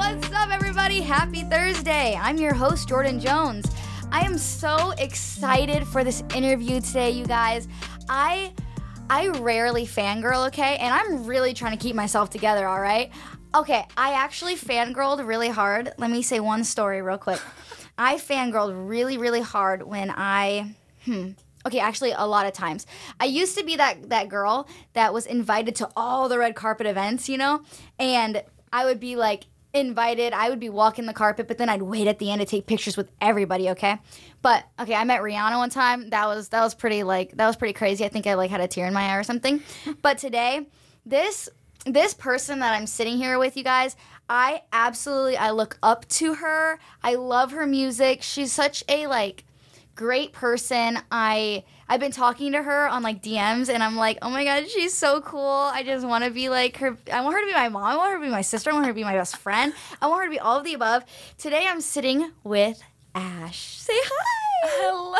What's up, everybody? Happy Thursday. I'm your host, Jordyn Jones. I am so excited for this interview today, you guys. I rarely fangirl, okay? And I'm really trying to keep myself together, all right? Okay, I actually fangirled really hard. Let me say one story real quick. I fangirled really hard when I, okay, actually a lot of times. I used to be that girl that was invited to all the red carpet events, you know? And I would be like invited, I would be walking the carpet, but then I'd wait at the end to take pictures with everybody, okay? But, okay, I met Rihanna one time. That was pretty, like, that was pretty crazy. I think I, like, had a tear in my eye or something. But today, this person that I'm sitting here with, you guys, I look up to her. I love her music. She's such a, like, great person. I've been talking to her on, like, DMs, and I'm like, oh my god, she's so cool. I just want to be like her. I want her to be my mom. I want her to be my sister. I want her to be my best friend. I want her to be all of the above. Today I'm sitting with Ash. Say hi. Hello.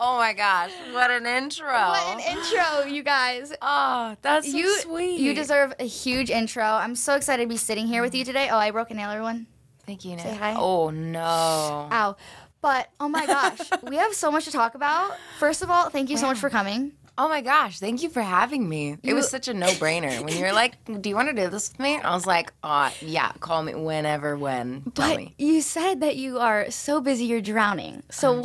Oh my gosh, what an intro. What an intro, you guys. Oh, that's so sweet. You deserve a huge intro. I'm so excited to be sitting here with you today. Oh, I broke a nail, everyone. Thank you, Nick. Say hi. Oh, no. Ow. But, oh my gosh, we have so much to talk about. First of all, thank you so much for coming. Oh my gosh, thank you for having me. It was such a no-brainer. When you were like, do you want to do this with me? I was like, yeah, call me whenever, tell me. You said that you are so busy, you're drowning. So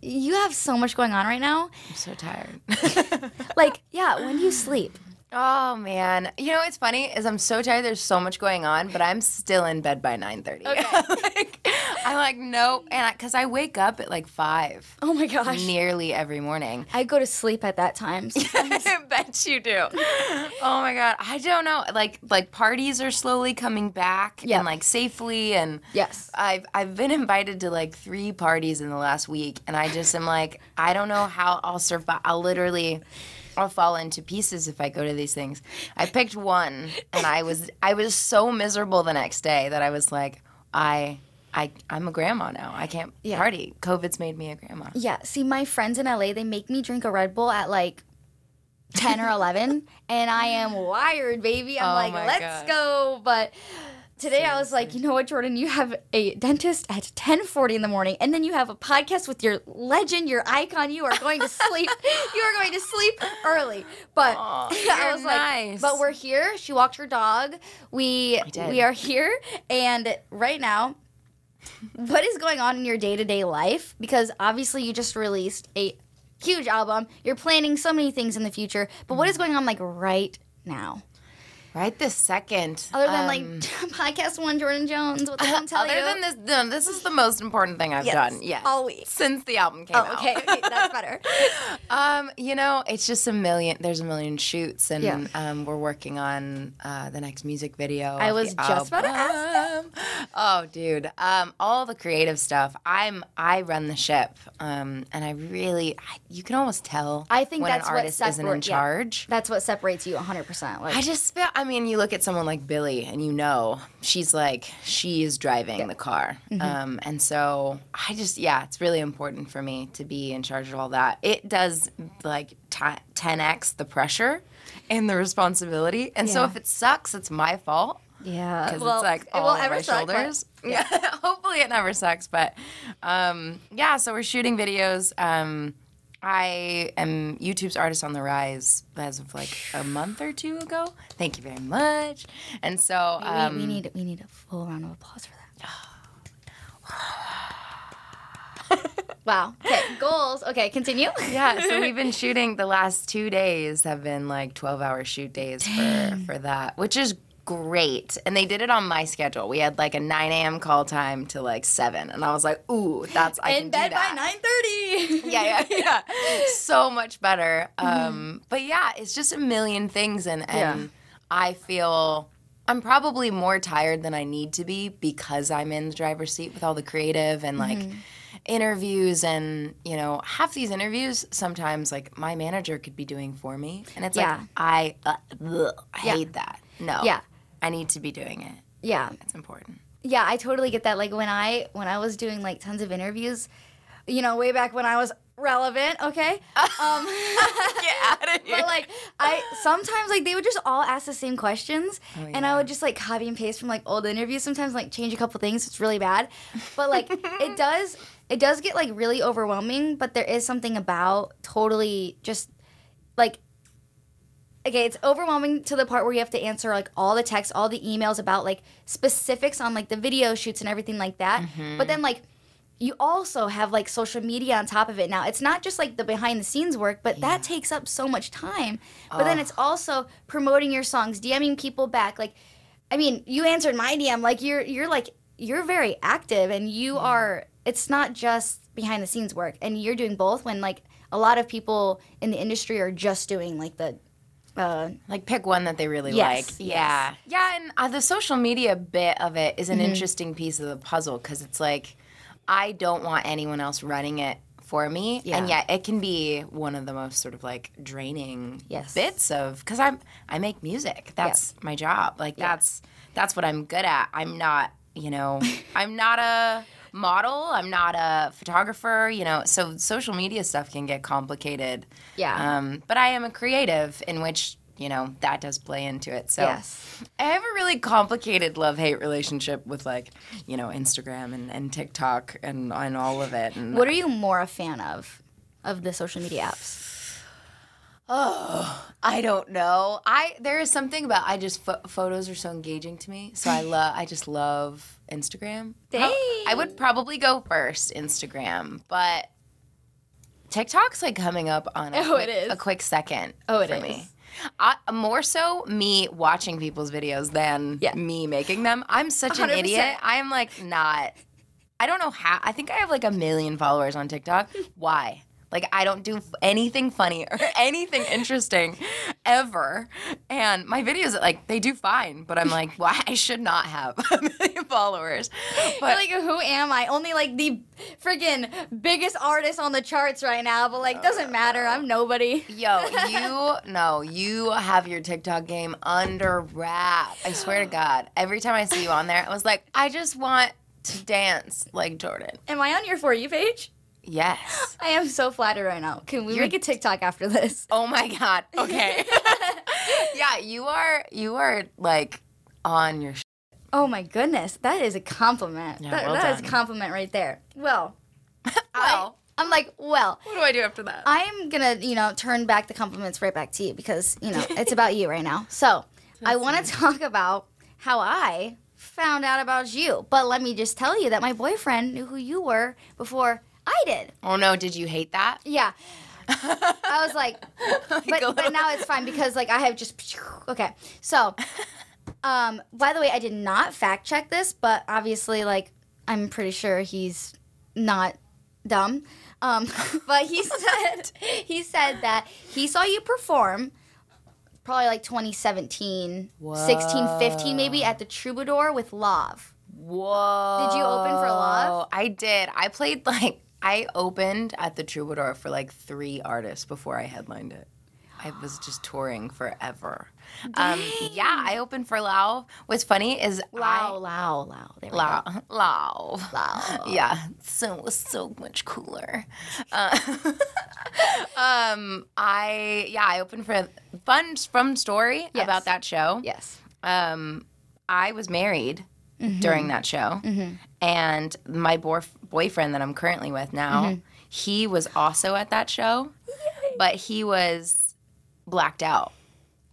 you have so much going on right now. I'm so tired. Like, yeah, when do you sleep? Oh, man. You know what's funny is I'm so tired. There's so much going on, but I'm still in bed by 9:30. Okay. I'm like, nope. Because I wake up at like 5. Oh, my gosh. Nearly every morning. I go to sleep at that time. I bet you do. Oh, my God. I don't know. Like parties are slowly coming back and like safely. And yes. I've been invited to like 3 parties in the last week. And I just am like, I don't know how I'll survive. I'll fall into pieces if I go to these things. I picked one, and I was so miserable the next day that I was like, I'm a grandma now. I can't party. COVID's made me a grandma. Yeah. See, my friends in LA, they make me drink a Red Bull at like 10 or 11, and I am wired, baby. I'm like, let's go. But today I was like, you know what, Jordyn, you have a dentist at 10:40 in the morning, and then you have a podcast with your legend, your icon. You are going to sleep. You are going to sleep early. But I was like, but we're here. She walked her dog. We are here, and right now, what is going on in your day-to-day life? Because obviously you just released a huge album. You're planning so many things in the future. But what is going on like right now? Right this second. Other than like podcast one, Jordyn Jones, What They Don't Tell You. Other than this, no, this is the most important thing I've done. Yes, all week since the album came out. Okay, that's better. You know, it's just there's a million shoots, and we're working on the next music video. I was just about to ask that. Oh, dude, all the creative stuff. I run the ship, and you can almost tell. I think when that's an artist isn't in charge. That's what separates you 100%. Like, I mean, you look at someone like Billie, and you know she is driving the car. And so I just, it's really important for me to be in charge of all that. It does, like, 10x the pressure and the responsibility. And so if it sucks, it's my fault. Yeah. Because it's, like, all over my shoulders. Hopefully it never sucks. But, yeah, so we're shooting videos. I am YouTube's Artist on the Rise as of like a month or 2 ago. Thank you very much. And so we need a full round of applause for that. Wow. Okay, goals. Okay, continue. Yeah, so we've been shooting. The last 2 days have been like 12-hour shoot days for that, which is great. And they did it on my schedule. We had like a 9 a.m. call time to like 7. And I was like, ooh, that's, I can do that. In bed by 9:30. Yeah. So much better. But yeah, it's just a million things. And I feel I'm probably more tired than I need to be because I'm in the driver's seat with all the creative and like interviews. And, you know, half these interviews sometimes like my manager could be doing for me. And it's like, I hate that. No. Yeah. I need to be doing it. Yeah. It's important. Yeah, I totally get that. Like when I was doing like tons of interviews, you know, way back when I was relevant, okay? Get out of here. But, like, I sometimes, like, they would just all ask the same questions, and I would just, like, copy and paste from, like, old interviews sometimes, like, change a couple things. It's really bad. But, like, it does get, like, really overwhelming, but there is something about totally just, like, okay, it's overwhelming to the part where you have to answer, like, all the texts, all the emails about, like, specifics on, like, the video shoots and everything like that. Mm-hmm. But then, like, you also have, like, social media on top of it now. It's not just, like, the behind-the-scenes work, but that takes up so much time. But then it's also promoting your songs, DMing people back. Like, I mean, you answered my DM. Like, you're very active, and you are – it's not just behind-the-scenes work. And you're doing both when, like, a lot of people in the industry are just doing, like, the – like pick one that they really like. Yeah. Yeah, and the social media bit of it is an interesting piece of the puzzle because it's like – I don't want anyone else running it for me, and yet it can be one of the most sort of like draining bits of because I make music. That's my job. Like that's what I'm good at. I'm not, you know, I'm not a model. I'm not a photographer. You know, so social media stuff can get complicated. Yeah. But I am a creative, in which you know that does play into it. So I have a really complicated love-hate relationship with like, you know, Instagram and TikTok and all of it. And what are you more a fan of the social media apps? Oh, I don't know. There is something about photos are so engaging to me. So I just love Instagram. Dang. I would probably go first Instagram, but TikTok's like coming up on a quick second for me. More so me watching people's videos than me making them. I'm such an 100%. Idiot. I'm like not – I don't know how – I think I have like 1 million followers on TikTok. Why? Like I don't do anything funny or anything interesting ever. And my videos, like they do fine, but I'm like, why? I should not have 1 million followers. But you're like, who am I? Only like the freaking biggest artist on the charts right now, but like doesn't matter. I'm nobody. Yo, you have your TikTok game under wrap. I swear to God. Every time I see you on there, I was like, I just want to dance like Jordyn. Am I on your For You page? Yes. I am so flattered right now. Can we make a TikTok after this? Oh my God. Okay. Yeah, you are like on your shit. Oh my goodness. That is a compliment. Yeah, that is a compliment right there. Well. I'm like, well. What do I do after that? I'm going to, you know, turn back the compliments right back to you because, you know, it's about you right now. So I want to talk about how I found out about you. But let me just tell you that my boyfriend knew who you were before I did. Oh no, did you hate that? Yeah. I was like, but now it's fine because like I have just, okay. So, by the way, I did not fact check this, but obviously like I'm pretty sure he's not dumb. But he said, that he saw you perform probably like 2017, 16, 15 maybe at the Troubadour with Love. Whoa. Did you open for Love? I did. I opened at the Troubadour for like 3 artists before I headlined it. I was just touring forever. Yeah, I opened for Lau. What's funny is Lau. Yeah, so it was so much cooler. I opened for Fun Story about that show. Yes. I was married. Mm-hmm. During that show, mm-hmm. and my boyfriend that I'm currently with now, mm-hmm. he was also at that show, yay. But he was blacked out,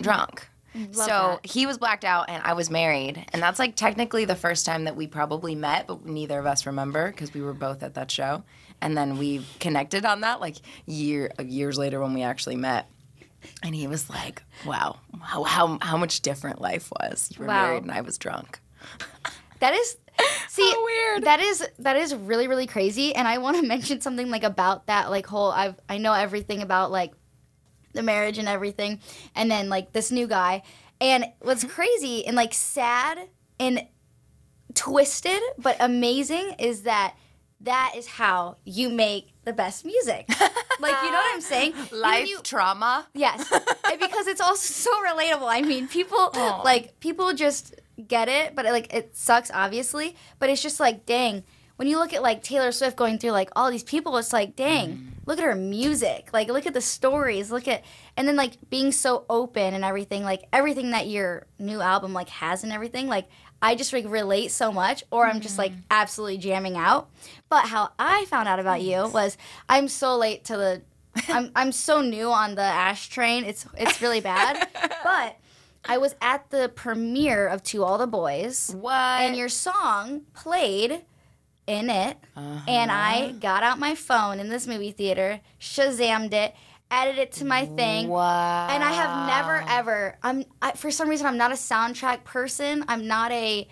drunk. Love so that. He was blacked out, and I was married, and that's like technically the first time that we probably met, but neither of us remember because we were both at that show, and then we connected on that like years later when we actually met. And he was like, "Wow, how much different life was. You were married, and I was drunk." That is, see, so weird. That is really, really crazy. And I want to mention something like about that, like whole. I know everything about like the marriage and everything, and then like this new guy. And what's crazy and like sad and twisted but amazing is that is how you make the best music. Like, you know what I'm saying? Trauma. Yes, and because it's also so relatable. I mean, people just get it, but it sucks obviously, but it's just like, dang, when you look at like Taylor Swift going through like all these people, it's like, dang, look at her music, like look at the stories, look at, and then like being so open and everything, like everything that your new album like has and everything, like I just like relate so much, or I'm just like absolutely jamming out. But how I found out about you was I'm so late to the, I'm so new on the Ash train. It's really bad, but. I was at the premiere of To All The Boys. What? And your song played in it. And I got out my phone in this movie theater, Shazammed it, added it to my thing. Wow. And I have never, ever, for some reason, I'm not a soundtrack person. I'm not a,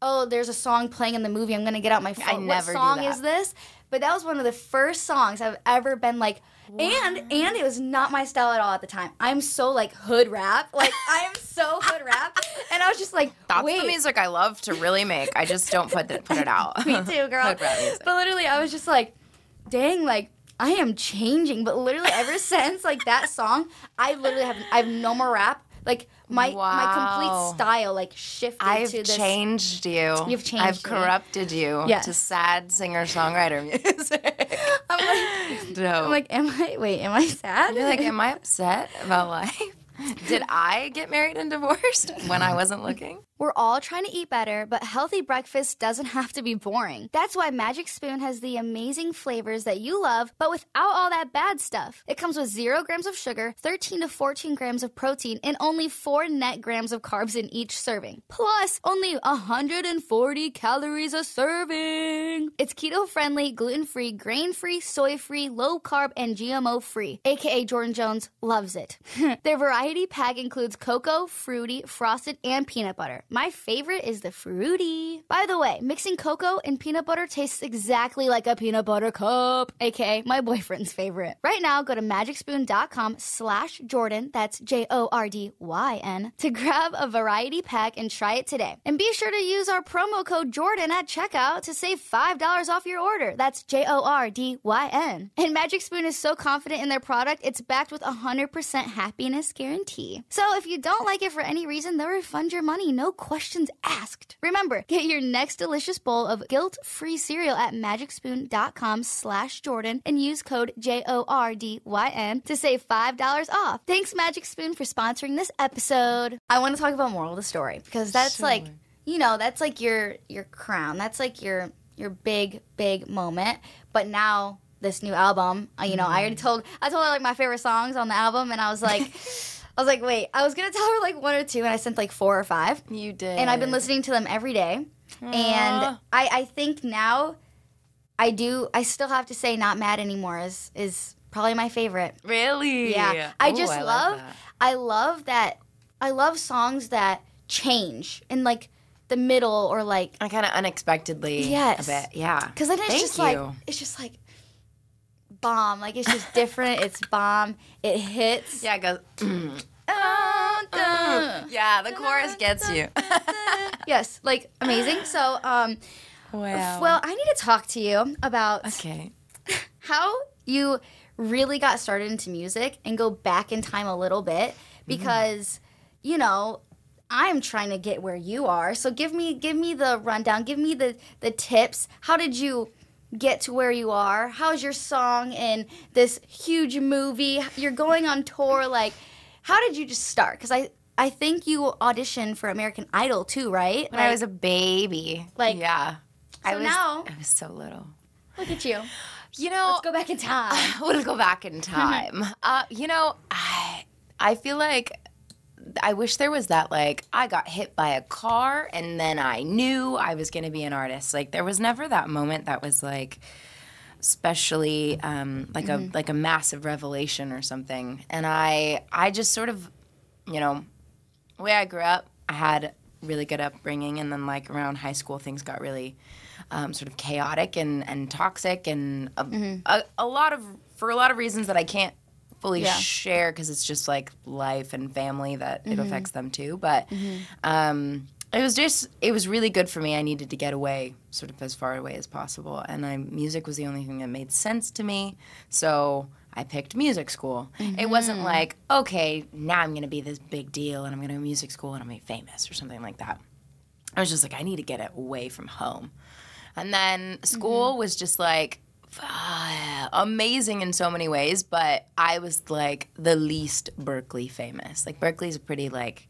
oh, there's a song playing in the movie. I'm going to get out my phone. What song is this? But that was one of the first songs I've ever been like, wow. And it was not my style at all at the time. I'm so like hood rap. Like I am so hood rap. And I was just like, that's wait. The music I love to really make. I just don't put it out. Me too, girl. Hood rap music. But literally I was just like, dang, like I am changing. But literally ever since like that song, I have no more rap. Like my complete style like shifted to this. I've changed you. You've changed I've corrupted you to sad singer-songwriter music. I'm like, am I sad? You're like, am I upset about life? Did I get married and divorced when I wasn't looking? We're all trying to eat better, but healthy breakfast doesn't have to be boring. That's why Magic Spoon has the amazing flavors that you love, but without all that bad stuff. It comes with 0 grams of sugar, 13 to 14 grams of protein, and only 4 net grams of carbs in each serving. Plus, only 140 calories a serving. It's keto-friendly, gluten-free, grain-free, soy-free, low-carb, and GMO-free. AKA Jordyn Jones loves it. Their variety pack includes cocoa, fruity, frosted, and peanut butter. My favorite is the fruity. By the way, mixing cocoa and peanut butter tastes exactly like a peanut butter cup, aka my boyfriend's favorite. Right now, go to magicspoon.com/Jordyn, that's Jordyn, to grab a variety pack and try it today. And be sure to use our promo code Jordyn at checkout to save $5 off your order. That's Jordyn. And Magic Spoon is so confident in their product, it's backed with 100% happiness guarantee. So if you don't like it for any reason, they'll refund your money, no questions asked. Remember, get your next delicious bowl of guilt-free cereal at magicspoon.com/Jordyn and use code Jordyn to save $5 off. Thanks, Magic Spoon, for sponsoring this episode. I want to talk about Moral of the Story because that's like, you know, that's like your crown. That's like your big, big moment. But now this new album, you know, I told her like my favorite songs on the album, and I was like, wait, I was gonna tell her like 1 or 2, and I sent like 4 or 5. You did. And I've been listening to them every day. Aww. And I think now I still have to say Not Mad Anymore is probably my favorite. Really? Yeah. I love songs that change and like the middle or like I kind of unexpectedly a bit. Yeah. Cuz then it's just like bomb. Like, it's just different. It's bomb. It hits. Yeah, it goes. Yeah, the chorus gets you. Yes, like, amazing. So, wow. Well, I need to talk to you about how you really got started into music and go back in time a little bit because, you know, I'm trying to get where you are. So give me the rundown. Give me the tips. How did you get to where you are? How's your song in this huge movie? You're going on tour. Like, how did you just start? Because I think you auditioned for American Idol too, right? When I was a baby. Like, yeah. I was so little. Look at you. You know. Let's go back in time. Let's go back in time. You know, I feel like I wish there was that, like, I got hit by a car and then I knew I was going to be an artist. Like, there was never that moment that was, like, especially, like a massive revelation or something. And I just sort of, you know, the way I grew up, I had really good upbringing. And then, like, around high school, things got really sort of chaotic and toxic and for a lot of reasons that I can't fully share because it's just like life and family that it affects them too. But it was really good for me. I needed to get away, sort of as far away as possible. And music was the only thing that made sense to me. So I picked music school. It wasn't like, okay, now I'm going to be this big deal and I'm going to music school and I'm going to be famous or something like that. I was just like, I need to get away from home. And then school was just like amazing in so many ways, but I was like the least Berklee famous. Like Berklee's a pretty like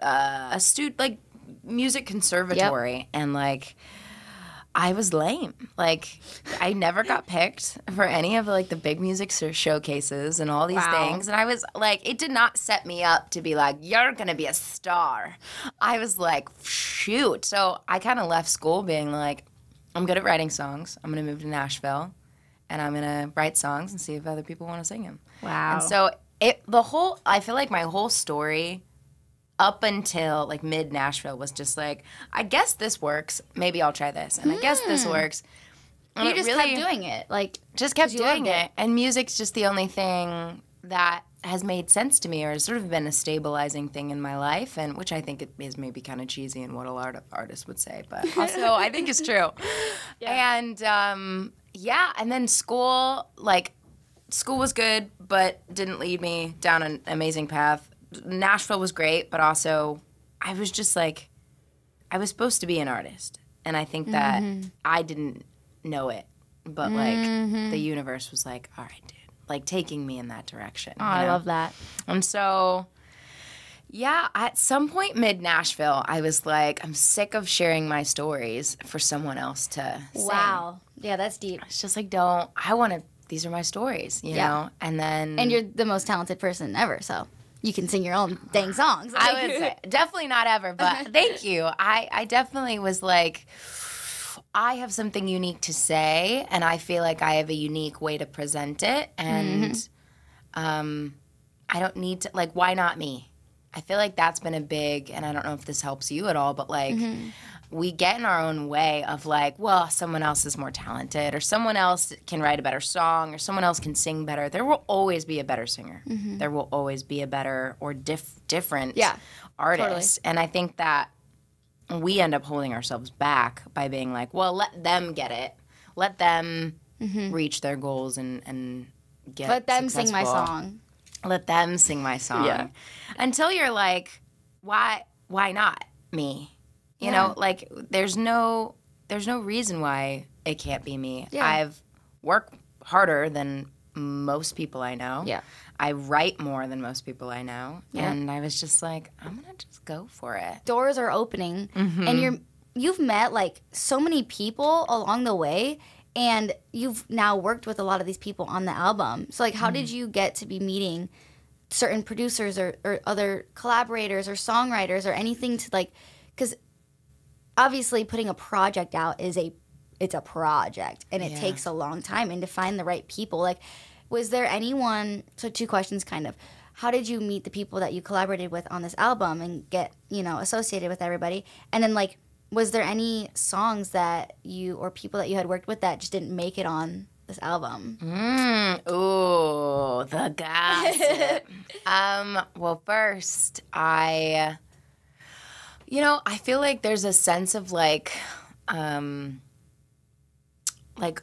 astute like music conservatory, and like I was lame. Like I never got picked for any of like the big music showcases and all these things. And I was like, it did not set me up to be like, you're gonna be a star. I was like, shoot. So I kind of left school being like, I'm good at writing songs. I'm gonna move to Nashville, and I'm gonna write songs and see if other people want to sing them. Wow. And so it, the whole, I feel like my whole story up until like mid Nashville was just like, I guess this works. Maybe I'll try this, and I guess this works. And you just really kept doing it, like just kept doing it. And music's just the only thing that has made sense to me, or has sort of been a stabilizing thing in my life, and which I think it is maybe kind of cheesy and what a lot of artists would say, but also I think it's true. And yeah, and then school, like school was good, but didn't lead me down an amazing path. Nashville was great, but also I was just like, I was supposed to be an artist, and I think that I didn't know it, but like the universe was like, all right, dude, like taking me in that direction. Oh, I love that. And so, yeah, at some point mid-Nashville, I was like, I'm sick of sharing my stories for someone else to sing. Yeah, that's deep. It's just like, don't, I want to, these are my stories, you know? And then. And you're the most talented person ever, so. You can sing your own dang songs. Like. I would say, definitely not ever, but thank you. I definitely was like, I have something unique to say, and I feel like I have a unique way to present it, and I don't need to, like, why not me? I feel like that's been a big, and I don't know if this helps you at all, but like, we get in our own way of like, well, someone else is more talented, or someone else can write a better song, or someone else can sing better. There will always be a better singer. There will always be a better or different artist. Totally. And I think that we end up holding ourselves back by being like, well, let them get it. Let them reach their goals and get Let them successful. Sing my song. Let them sing my song. Yeah. Until you're like, why not me? You know, like there's no reason why it can't be me. Yeah. I've worked harder than most people I know. Yeah. I write more than most people I know. Yeah. And I was just like, I'm gonna just go for it. Doors are opening and you've met like so many people along the way, and you've now worked with a lot of these people on the album. So like how did you get to be meeting certain producers or other collaborators or songwriters or anything to like, 'cause obviously, putting a project out is it's a project, and it takes a long time, and to find the right people. Like, was there anyone, so two questions kind of, how did you meet the people that you collaborated with on this album and get, you know, associated with everybody? And then like, was there any songs that you, or people that you had worked with that just didn't make it on this album? Ooh, the gossip. Well, first, you know, I feel like there's a sense of like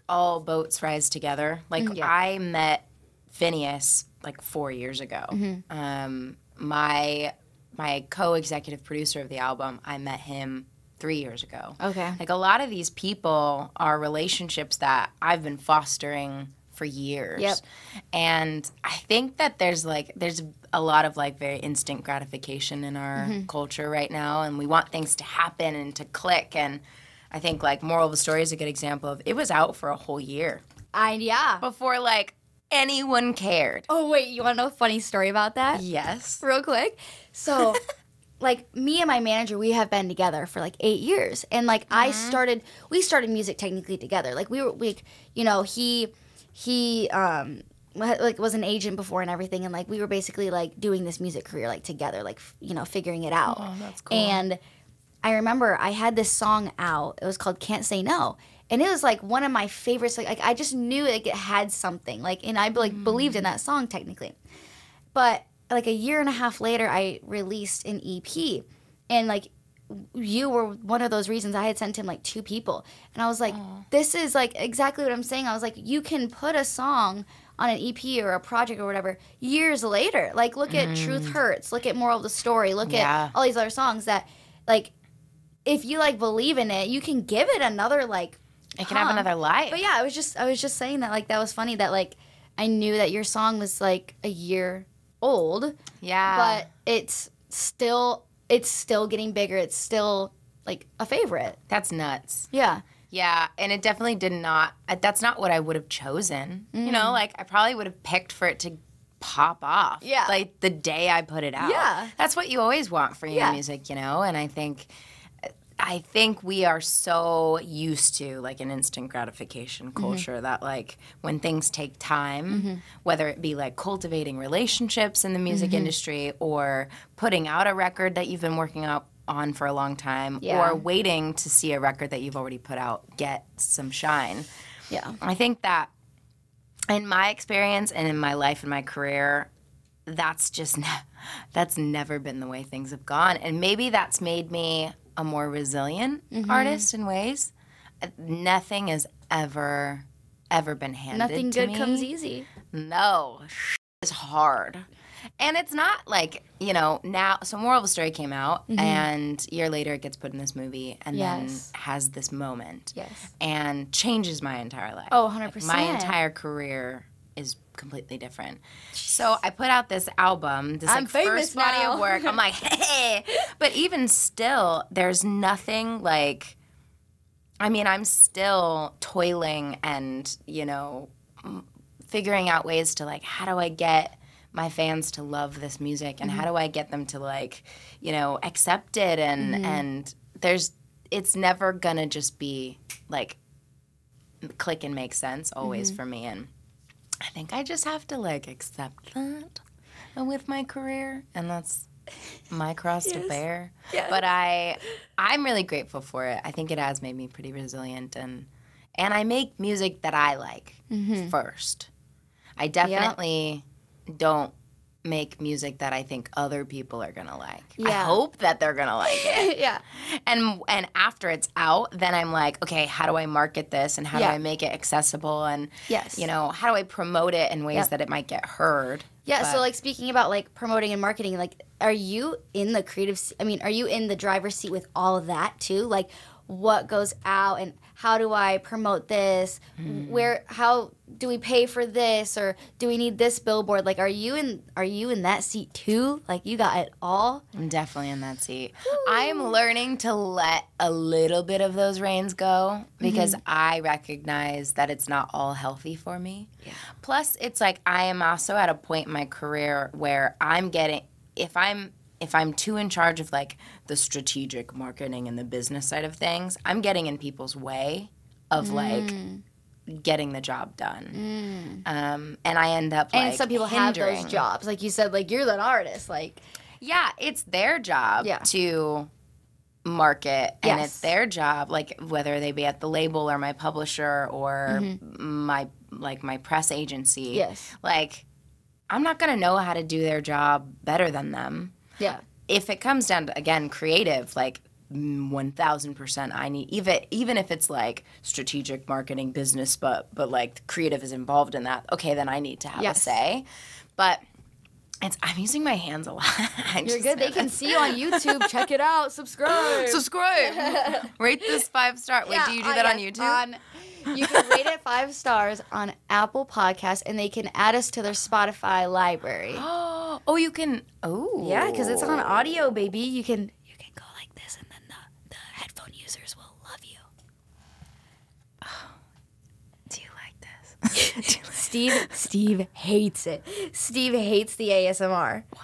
all boats rise together. Like I met Phineas like 4 years ago. My co-executive producer of the album, I met him 3 years ago. Okay. Like a lot of these people are relationships that I've been fostering for years. Yep. And I think that there's a lot of like very instant gratification in our culture right now, and we want things to happen and to click, and I think like Moral of the Story is a good example of it was out for a whole year. Before like anyone cared. Oh wait, you wanna know a funny story about that? Yes. Real quick. So like me and my manager, we have been together for like 8 years, and like we started music technically together. Like we were you know, he like was an agent before and everything, and like we were basically like doing this music career like together, like you know, figuring it out. Oh, that's cool. And I remember I had this song out. It was called "Can't Say No," and it was like one of my favorites. Like I just knew like it had something. Like and I like believed in that song technically, but like a year and a half later, I released an EP, and like you were one of those reasons. I had sent him like 2 people, and I was like, this is like exactly what I'm saying. I was like, you can put a song on an EP or a project or whatever years later. Like look at Truth Hurts, look at Moral of the Story, look at all these other songs that like if you like believe in it, you can give it another like. It can have another life. But yeah, I was just saying that like that was funny that like I knew that your song was like a year old. Yeah. But it's still getting bigger. It's still like a favorite. That's nuts. Yeah. Yeah, and it definitely did not. That's not what I would have chosen. Mm. You know, like I probably would have picked for it to pop off. Yeah. Like the day I put it out. Yeah. That's what you always want for your music, you know, and I think we are so used to like an instant gratification culture that like when things take time, whether it be like cultivating relationships in the music industry or putting out a record that you've been working on for a long time or waiting to see a record that you've already put out get some shine. Yeah. I think that in my experience and in my life and my career, that's just that's never been the way things have gone, and maybe that's made me a more resilient artist in ways. Nothing has ever been handed to me. Nothing good comes easy. No, shit is hard. And it's not like, you know, now, so Moral of the Story came out, and a year later it gets put in this movie and then has this moment. Yes. And changes my entire life. Oh, 100%. Like my entire career is completely different. So I put out this album, this like first body of work. I'm like, hey. But even still, there's nothing like, I mean, I'm still toiling and, you know, figuring out ways to like, how do I get my fans to love this music and how do I get them to like, you know, accept it and it's never gonna just be like click and make sense always for me, and I think I just have to like accept that with my career, and that's my cross to bear. Yes. But I'm really grateful for it. I think it has made me pretty resilient, and I make music that I like first. I definitely don't make music that I think other people are gonna like. Yeah. I hope that they're gonna like it. And after it's out, then I'm like, okay, how do I market this and how do I make it accessible and you know, how do I promote it in ways that it might get heard? Yeah, but so like speaking about like promoting and marketing, like are you in the creative are you in the driver's seat with all of that too? Like what goes out and how do I promote this? How do we pay for this, or do we need this billboard? Like are you in that seat too? Like you got it all? I'm definitely in that seat. I'm learning to let a little bit of those reins go because I recognize that it's not all healthy for me. Yeah. Plus it's like I am also at a point in my career where I'm getting, if I'm too in charge of like the strategic marketing and the business side of things, I'm getting in people's way of like getting the job done. And I end up like, and some people have those jobs. Like you said, like you're an artist. Like yeah, it's their job to market, and it's their job, like whether they be at the label or my publisher or my press agency. Yes. Like I'm not gonna know how to do their job better than them. Yeah. If it comes down to, again, creative, like 1,000% I need, even if it's like strategic marketing business, but like creative is involved in that, okay, then I need to have a say. But I'm using my hands a lot. You're good. They can see you on YouTube. Check it out. Subscribe. Subscribe. Rate this 5-star. Wait, do you do that on YouTube? You can rate it 5 stars on Apple Podcasts, and they can add us to their Spotify library. Oh, you can. Oh, yeah, because it's on audio, baby. You can go like this, and then the headphone users will love you. Oh, do you like this? Steve hates it. Steve hates the ASMR. Why?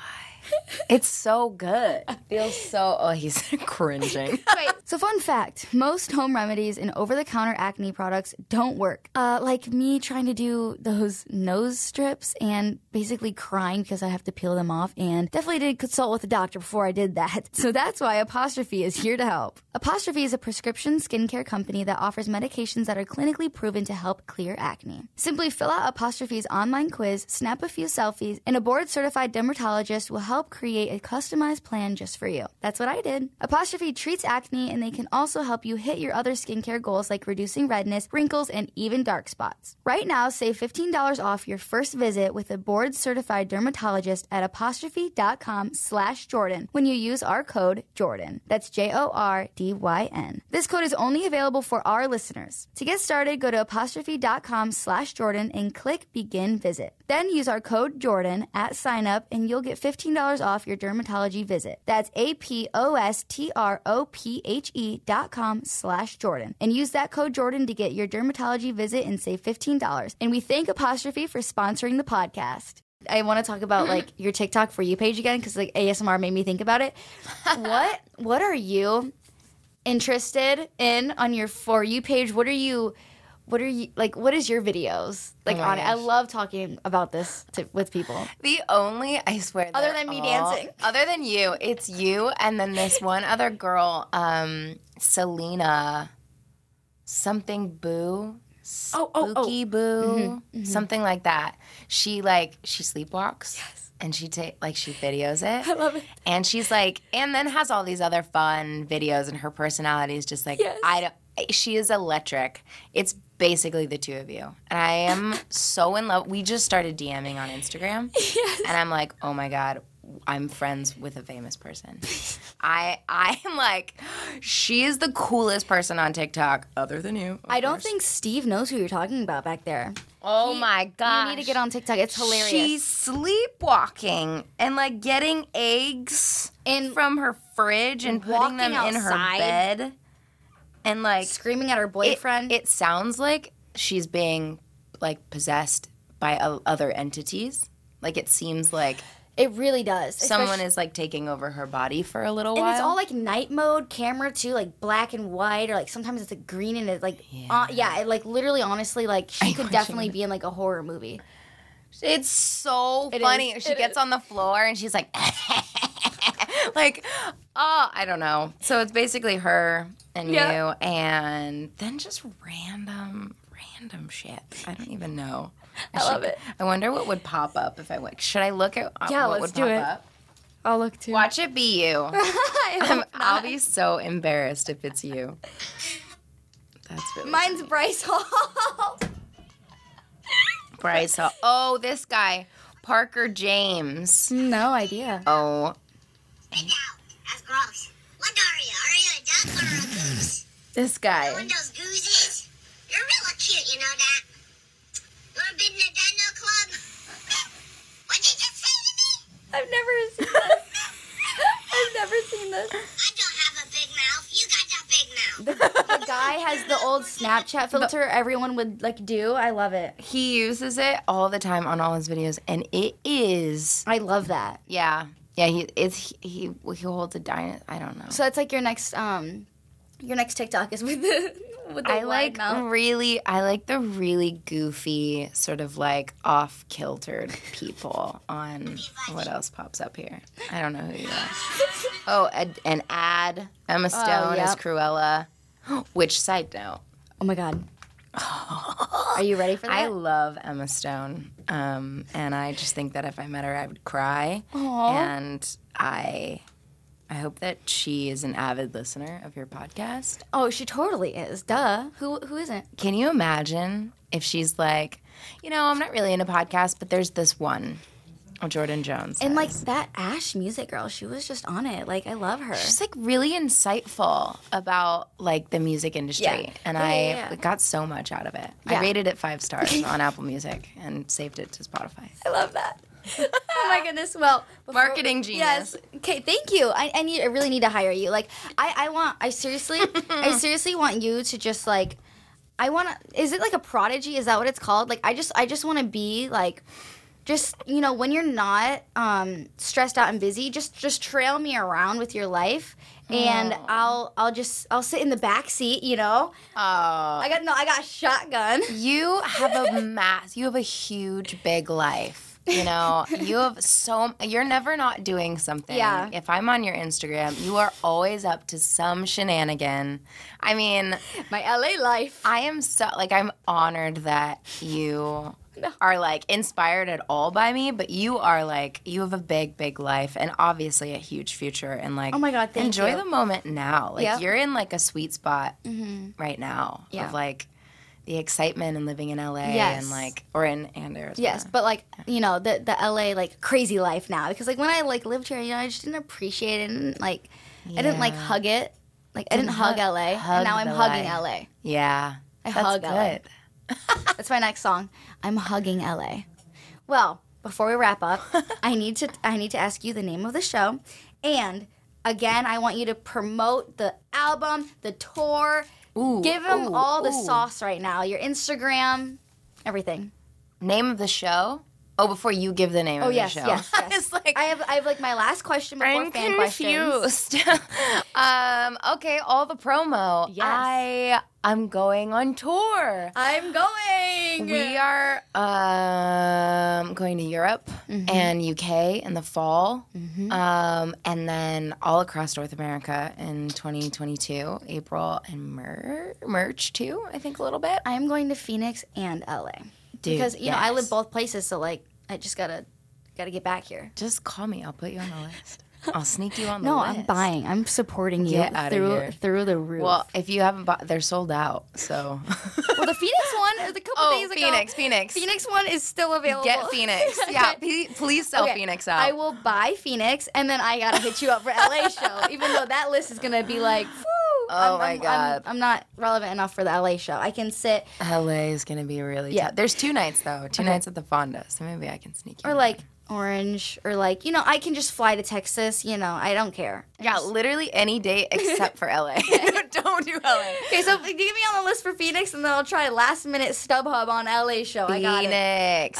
It's so good. It feels so. Oh, he's cringing. Wait. So, fun fact: most home remedies and over-the-counter acne products don't work. Like me trying to do those nose strips and basically crying because I have to peel them off, and definitely didn't consult with a doctor before I did that. So that's why Apostrophe is here to help. Apostrophe is a prescription skincare company that offers medications that are clinically proven to help clear acne. Simply fill out Apostrophe's online quiz, snap a few selfies, and a board-certified dermatologist will help create a customized plan just for you. That's what I did. Apostrophe treats acne and and they can also help you hit your other skincare goals like reducing redness, wrinkles, and even dark spots. Right now, save $15 off your first visit with a board-certified dermatologist at apostrophe.com/Jordyn when you use our code Jordyn. That's JORDYN. This code is only available for our listeners. To get started, go to apostrophe.com/Jordyn and click Begin Visit. Then use our code Jordyn at sign up and you'll get $15 off your dermatology visit. That's apostrophe.com/Jordyn. And use that code Jordyn to get your dermatology visit and save $15. And we thank Apostrophe for sponsoring the podcast. I want to talk about like your TikTok For You page again because like ASMR made me think about it. What are you interested in on your For You page? What are you like? What is your videos like on it? I love talking about this with people. The only, I swear, other than me dancing, other than you, it's you and then this one other girl, Selena, something boo. Spooky boo, something like that. She she sleepwalks, and she videos it. I love it. And she's like, and then has all these other fun videos, and her personality is just like, she is electric. It's basically the two of you, and I am so in love. We just started DMing on Instagram, and I'm like, oh my god, I'm friends with a famous person. I'm like, she is the coolest person on TikTok, other than you. I don't think Steve knows who you're talking about back there. Oh my gosh. You need to get on TikTok. It's hilarious. She's sleepwalking and like getting eggs from her fridge and putting them in her bed and like screaming at her boyfriend. It sounds like she's being like possessed by other entities. Like it seems like. It really does. Someone is, like, taking over her body for a little while. And it's all, like, night mode camera, too, like, black and white, or, like, sometimes it's, like, green and it's, like, it, like, literally, honestly, like, she could definitely be in, like, a horror movie. It's so funny. She gets on the floor and she's, like, like, oh, I don't know. So it's basically her and you and then just random shit. I don't even know. I love it. I wonder what would pop up if I went. Should I look at what would pop up? I'll look too. Watch it be you. I'll be so embarrassed if it's you. That's really funny. Bryce Hall. Bryce Hall. Oh, this guy, Parker James. No idea. Oh. Hey now, that's gross. What are you? Are you a duck or a goose? This guy. You're one of those gooses. You're real cute, you know that. You're big in the Dino Club. What did you say to me? I've never seen this. I've never seen this. I don't have a big mouth. You got that big mouth. The guy has the old Snapchat filter everyone would like do. I love it. He uses it all the time on all his videos, and it is. I love that. Yeah, yeah. He holds a dinosaur. I don't know. So that's like your next TikTok is with the. I like the really goofy sort of like off-kiltered people on what else pops up here. I don't know who you are. Oh, an ad. Emma Stone is Cruella. Which side note? Oh my god. Are you ready for that? I love Emma Stone, and I just think that if I met her, I would cry. Aww. And I hope that she is an avid listener of your podcast. Oh, she totally is. Duh. Who isn't? Can you imagine if she's like, you know, I'm not really into podcasts, but there's this one, Jordyn Jones. And, like, that Ash music girl, she was just on it. Like, I love her. She's, like, really insightful about, like, the music industry. Yeah. And I got so much out of it. Yeah. I rated it 5 stars on Apple Music and saved it to Spotify. I love that. Oh my goodness! Well, marketing genius. Yes. Okay. Thank you. I really need to hire you. Like, I seriously want you to just like, I want to. Is it like a prodigy? Is that what it's called? Like, I just want to be like, just you know, when you're not stressed out and busy, just trail me around with your life. And I'll sit in the back seat, you know. Oh. I got a shotgun. You have a You have a huge big life. You know, you're never not doing something. Yeah. If I'm on your Instagram, you are always up to some shenanigan. I mean, my LA life. I am so, like, I'm honored that you are like inspired at all by me, but you are like, you have a big, big life and obviously a huge future, and like, oh my God, thank you. Enjoy the moment now. Like you're in like a sweet spot right now of like the excitement and living in LA and like, or in Arizona. Yes, but like, you know, the LA like crazy life now, because like when I like lived here, you know, I just didn't appreciate it, and like, I didn't like hug it. Like I didn't hug LA, and now I'm hugging LA. Yeah. I hug LA. That's my next song. I'm hugging LA. Well, before we wrap up, I need to ask you the name of the show, and again, I want you to promote the album, the tour. Ooh, give them all the sauce right now. Your Instagram, everything. Name of the show. Oh, before you give the name of the show. Yes. It's like, I have like my last question before fan questions. Okay, all the promo. Yes. I'm going on tour. I'm going. We are going to Europe and UK in the fall, and then all across North America in 2022, April and March too. I think a little bit. I am going to Phoenix and LA. Dude, because you know I live both places, so like I just gotta get back here. Just call me. I'll put you on the list. I'll sneak you on the list. No, I'm buying. I'm supporting you through the roof. Well, if you haven't bought, they're sold out. So. Well, the Phoenix one is a couple days ago. Phoenix one is still available. Get Phoenix. Yeah, please sell Phoenix out. I will buy Phoenix, and then I gotta hit you up for LA show, even though that list is gonna be like. Oh my God. I'm not relevant enough for the LA show. I can sit. LA is going to be really tough. There's 2 nights, though. 2 nights at the Fonda. So maybe I can sneak in. Or like Orange, or like, you know, I can just fly to Texas. You know, I don't care. Yeah, literally any date except for LA. Don't do LA. Okay, so get me on the list for Phoenix, and then I'll try last minute StubHub on LA show. Phoenix. I got it.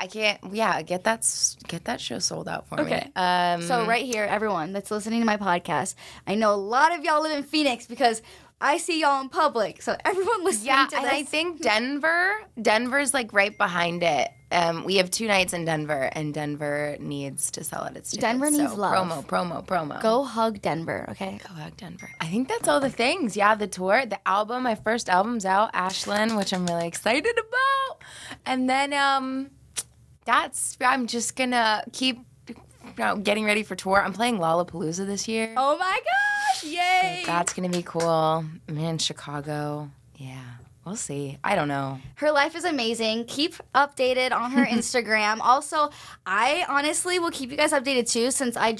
I can't. Yeah, get that show sold out for me. So right here, everyone that's listening to my podcast, I know a lot of y'all live in Phoenix because I see y'all in public. So everyone listening to this. Yeah, and I think Denver's like right behind it. We have 2 nights in Denver, and Denver needs to sell it. Its tickets. Denver needs love. Promo. Go hug Denver, okay? Go hug Denver. I think that's all the things. Yeah, the tour, the album. My first album's out, Ashlyn, which I'm really excited about. And then I'm just going to keep getting ready for tour. I'm playing Lollapalooza this year. Oh, my gosh. Yay. So that's going to be cool. I'm in Chicago. Yeah. We'll see. I don't know. Her life is amazing. Keep updated on her Instagram. Also, I honestly will keep you guys updated too, since I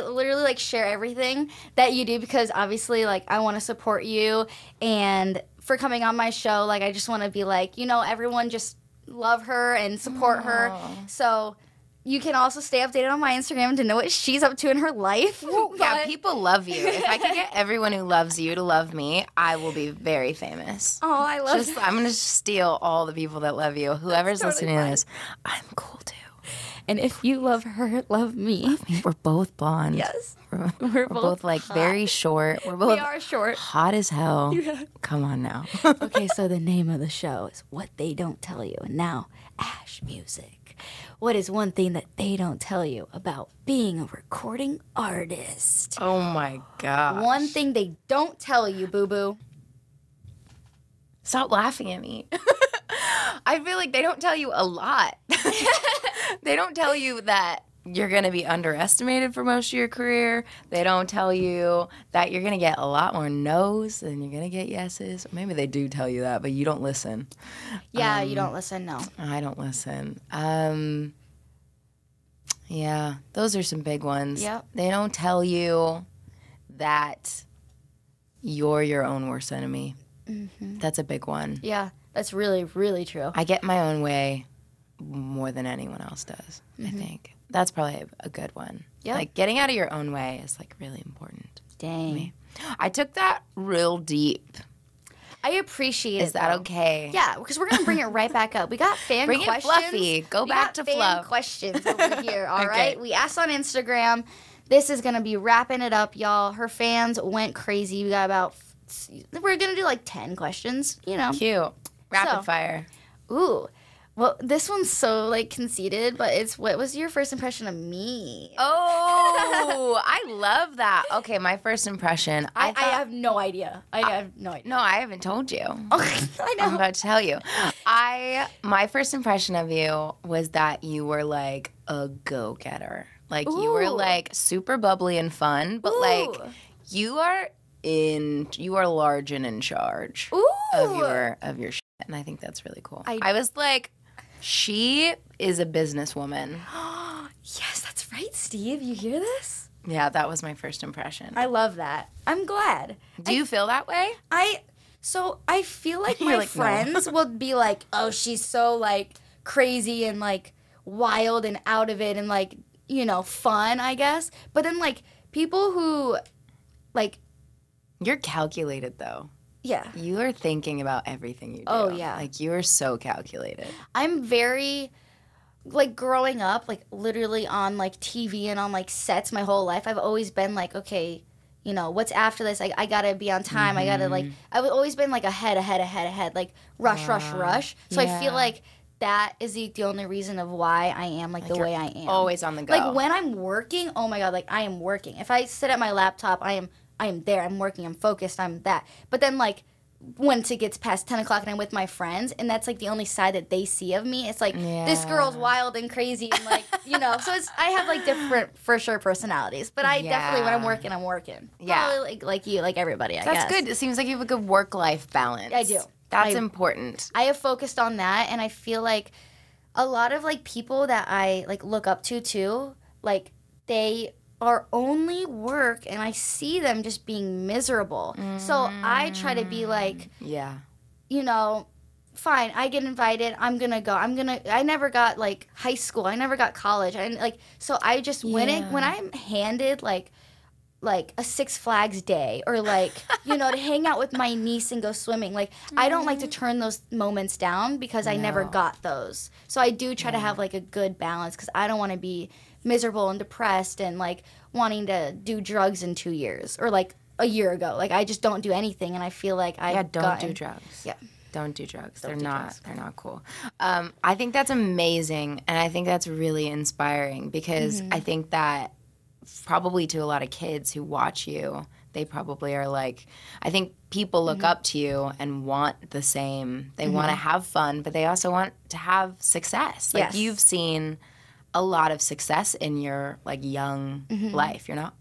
literally like share everything that you do, because obviously like I want to support you, and for coming on my show, like I just want to be like, you know, everyone just love her and support her. So you can also stay updated on my Instagram to know what she's up to in her life. Ooh, yeah, people love you. If I can get everyone who loves you to love me, I will be very famous. Oh, I love you. I'm going to steal all the people that love you. Whoever's listening to this, I'm cool too. And if you love her, love me. Love me. We're both blonde. Yes. We're both like hot. Very short. We are short. Hot as hell. Yeah. Come on now. Okay, so the name of the show is What They Don't Tell You. And now, Ash Music. What is one thing that they don't tell you about being a recording artist? Oh, my gosh. One thing they don't tell you, boo-boo. Stop laughing at me. I feel like they don't tell you a lot. They don't tell you that you're going to be underestimated for most of your career. They don't tell you that you're going to get a lot more no's than you're going to get yeses. Maybe they do tell you that, but you don't listen. Yeah, you don't listen, no. I don't listen. Yeah, those are some big ones. Yep. They don't tell you that you're your own worst enemy. That's a big one. Yeah, that's really, really true. I get my own way more than anyone else does, I think. That's probably a good one. Yeah. Like, getting out of your own way is, like, really important. Dang. I took that real deep. I appreciate it. Is that okay? Yeah, because we're going to bring it right back up. We got fan questions. Bring it fluffy. Go back to fluff. Questions over here, all right? We asked on Instagram. This is going to be wrapping it up, y'all. Her fans went crazy. We got about – we're going to do, like, 10 questions, you know. Cute. Rapid fire. Ooh. Well, this one's so, like, conceited, but it's, what was your first impression of me? Oh! Oh, I love that. Okay, my first impression. I have no idea. I have no idea. No, I haven't told you. I know. I'm about to tell you. My first impression of you was that you were like a go-getter. Like you were like super bubbly and fun, but like you are large and in charge of your shit, and I think that's really cool. I was like, she is a businesswoman. Yes, that's right, Steve. You hear this? Yeah, that was my first impression. I love that. I'm glad. Do you feel that way? I feel like my friends will be like, oh, she's so like crazy and like wild and out of it and like, you know, fun, I guess. But then like people who like... You're calculated though. Yeah. You are thinking about everything you do. Oh, yeah. Like you are so calculated. I'm very... Like, growing up, like, literally on, like, TV and on, like, sets my whole life, I've always been like, okay, you know, what's after this? Like, I gotta be on time. I gotta, like, I've always been, like, ahead, like, rush. So I feel like that is the only reason of why I am, like the way I am. Always on the go. Like, when I'm working, oh, my God, like, I am working. If I sit at my laptop, I am there. I'm working. I'm focused. I'm that. But then, like, once it gets past 10 o'clock and I'm with my friends, and that's, like, the only side that they see of me. It's like, this girl's wild and crazy and, like, you know. So it's, I have, like, different, for sure, personalities. But I definitely, when I'm working, I'm working. Yeah. Probably like you, like everybody, I guess. That's good. It seems like you have a good work-life balance. I do. That's important. I have focused on that, and I feel like a lot of, like, people that I, like, look up to, too, like, they... are only work, and I see them just being miserable. So I try to be like, you know, fine, I get invited, I'm gonna go. I never got like high school, I never got college. And like, so I just, when I'm handed like a Six Flags day or like, you know, to hang out with my niece and go swimming, like I don't like to turn those moments down because I never got those. So I do try to have like a good balance because I don't wanna be miserable and depressed and like wanting to do drugs in 2 years or like a year ago. Like I just don't do anything, and I feel like I don't do drugs. Yeah, don't do drugs. They're not cool. I think that's amazing, and I think that's really inspiring because I think that probably to a lot of kids who watch you, they probably are like, I think people look up to you and want the same. They want to have fun, but they also want to have success. Like you've seen a lot of success in your like young life. You're not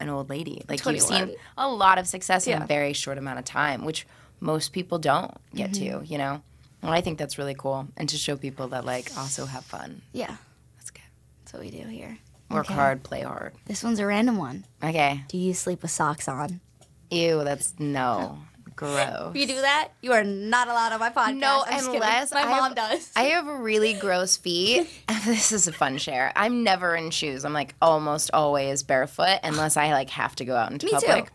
an old lady. Like you've seen a lot of success in a very short amount of time, which most people don't get to, you know? And I think that's really cool. And to show people that like also have fun. Yeah. That's good. That's what we do here. Work hard, play hard. This one's a random one. Okay. Do you sleep with socks on? Ew, that's no. Gross. If you do that, you are not allowed on my podcast. No, unless my mom does. I have really gross feet. This is a fun share. I'm never in shoes. I'm like almost always barefoot unless I like have to go out into public. Too.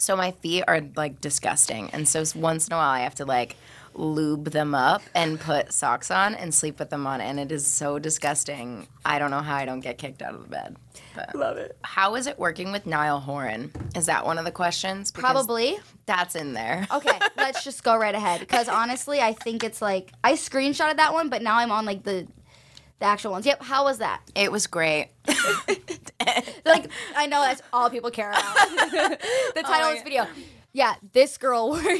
So my feet are like disgusting. And so once in a while I have to like lube them up and put socks on and sleep with them on. And it is so disgusting. I don't know how I don't get kicked out of the bed. But love it. How is it working with Niall Horan? Is that one of the questions? Because probably. That's in there. Okay, let's just go right ahead. Because honestly, I think it's like, I screenshotted that one, but now I'm on like the actual ones. Yep, how was that? It was great. Like, I know that's all people care about. The title of this video. Yeah, this girl word.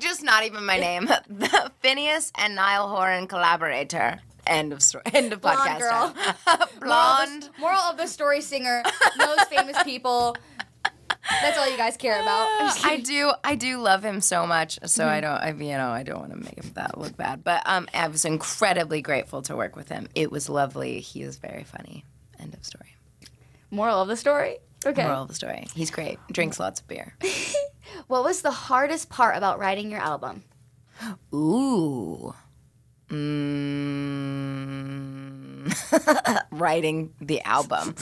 Just not even my name. The Phineas and Niall Horan collaborator. End of story. End of podcast. Blonde girl. Blonde. Moral of the story singer. Knows famous people. That's all you guys care about. I do love him so much. So I don't want to make him that look bad. But I was incredibly grateful to work with him. It was lovely. He is very funny. End of story. Moral of the story. Okay. Moral of the story. He's great. Drinks lots of beer. What was the hardest part about writing your album? Ooh. Writing the album.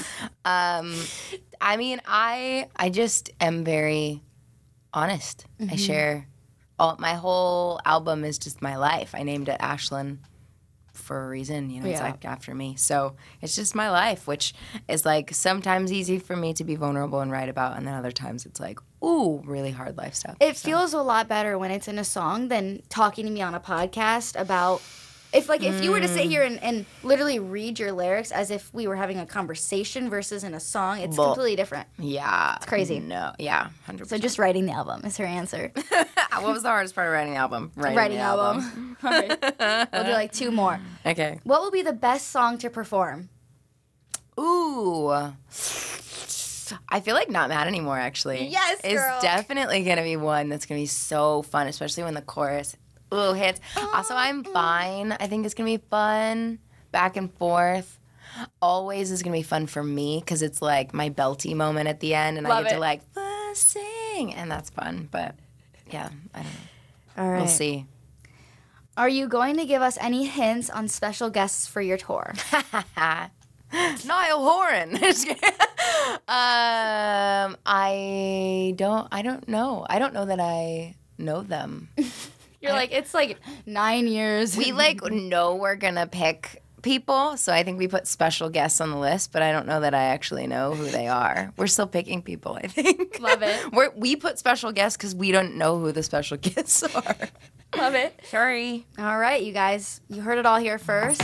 I mean, I just am very honest. I share my whole album is just my life. I named it Ashlyn for a reason, you know, it's like after me. So it's just my life, which is like sometimes easy for me to be vulnerable and write about, and then other times it's like, ooh, really hard life stuff. It feels a lot better when it's in a song than talking to me on a podcast about If you were to sit here and literally read your lyrics as if we were having a conversation versus in a song, it's completely different. Yeah. It's crazy. No. Yeah. 100%. So just writing the album is her answer. What was the hardest part of writing the album? Writing the album. All right. We'll do like two more. Okay. What will be the best song to perform? Ooh. I feel like Not Mad Anymore, actually. Yes, girl. It's definitely going to be one that's going to be so fun, especially when the chorus hits. Also, I'm Fine. I think it's going to be fun. Back and forth. Always is going to be fun for me because it's like my belty moment at the end, and I get to like sing, and that's fun. But yeah, I don't know. All right. We'll see. Are you going to give us any hints on special guests for your tour? Niall Horan. I don't know. I don't know that I know them. You're like, it's like 9 years. We like know we're gonna pick people, so I think we put special guests on the list, but I don't know that I actually know who they are. We're still picking people, I think. Love it. We put special guests because we don't know who the special guests are. Love it. Sorry. All right, you guys. You heard it all here first.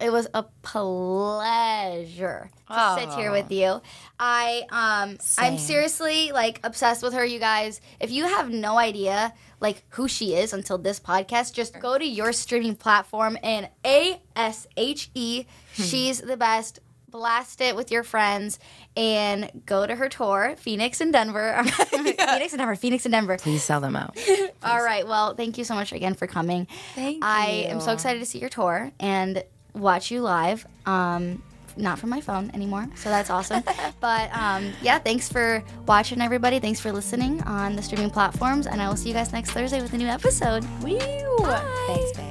It was a pleasure to sit here with you. I'm seriously like obsessed with her, you guys. If you have no idea like who she is until this podcast, just go to your streaming platform and ASHE. She's the best. Blast it with your friends and go to her tour, Phoenix and Denver. Phoenix and Denver. Please sell them out. All right. Well, thank you so much again for coming. Thank you. I am so excited to see your tour and watch you live. Not from my phone anymore, so that's awesome. But yeah, thanks for watching, everybody. Thanks for listening on the streaming platforms, and I will see you guys next Thursday with a new episode. Woo! Thanks, babe.